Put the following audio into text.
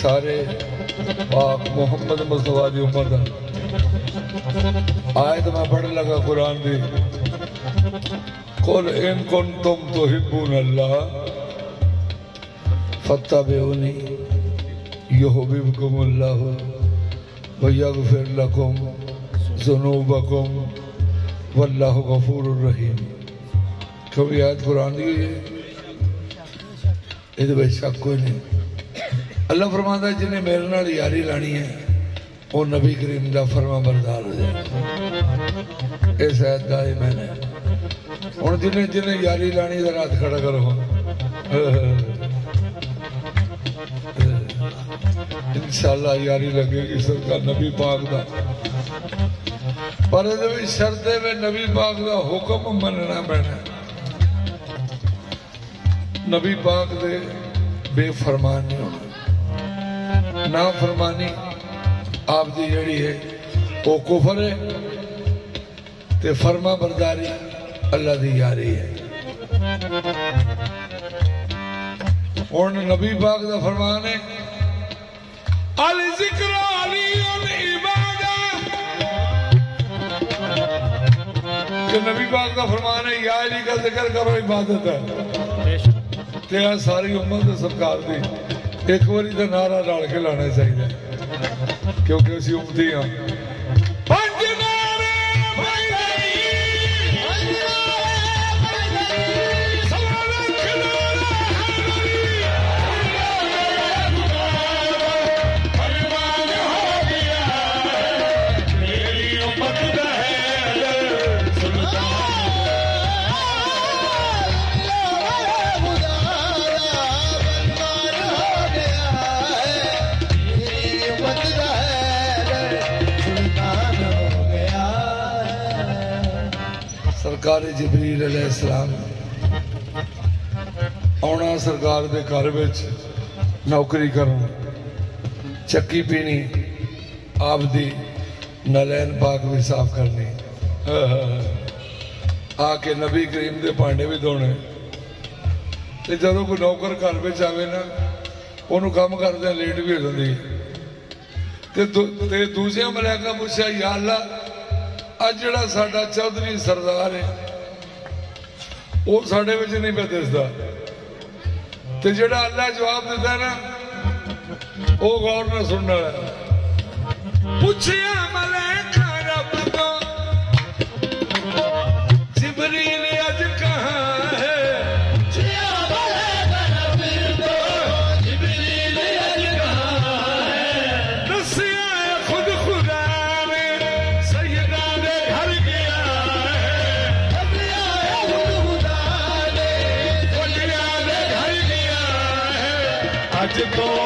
سارے پاک محمد مصطفیٰ دی امت آیت میں پڑھ لگا قرآن دی قل ان کنتم تحبون اللہ فاتبعونی یحببکم اللہ ویغفر لکم ذنوبکم واللہ غفور الرحیم کیوں یہ آیت قرآن دی یہ تو بے شک کوئی نہیں اللہ فرماتا ہے جنہیں میرے نال یاری لانی ہے وہ نبی کریم دا فرما بردار ہو جائے اس آیت دا میں نے اور جنہیں یاری لانی دا رات کھڑا کرو انشاءاللہ یاری لگے گی سرکار نبی پاک دا پر ادھوی شرطے میں نبی پاک دا حکم مننا بنا نبی پاک دے بے فرمان نہیں ہونا نا فرمانی آپ دی جڑی ہے وہ کفر ہے تے فرما برداری اللہ دی یاری ہے اور نبی پاک دا فرمان ہے الذکر علی العبادہ کہ نبی پاک دا فرمان ہے یا علی کا ذکر کرو عبادت ہے تیرا ساری امت سرکار دی ایک واری دا نعرہ ڈال کے لانا چاہیے کیونکہ اسی امتی ہاں پنج نعرے بھائی سوالت کنورہ فرمان ہو گیا میری امت دا ہے سلطان سرکار جبریل علیہ السلام آنا سرکار دے گھر وچ نوکری کرنا چکی پینی آپ دی نالین پاک بھی صاف کرنی آ کے نبی کریم دے پانڈے بھی دھونے تے جدوں کوئی نوکر گھر وچ آوے نا اونوں کم کردے لیٹ بھی ہو جاندی تے دوسرے ملائکہ پوچھیا یا اللہ اجڑا ساڑھا چودھری سردار ہے وہ ساڑھے وچ نہیں پہ دسدا تے جڑا اللہ جواب دیتا ہے نا وہ غور نہ سننا ہے پوچھیا ملائکہ رب کو جبریل اج کہاں ہے پوچھیا ملائکہ رب کو جبریل اج کہاں ہے دسیا خود خدا Go!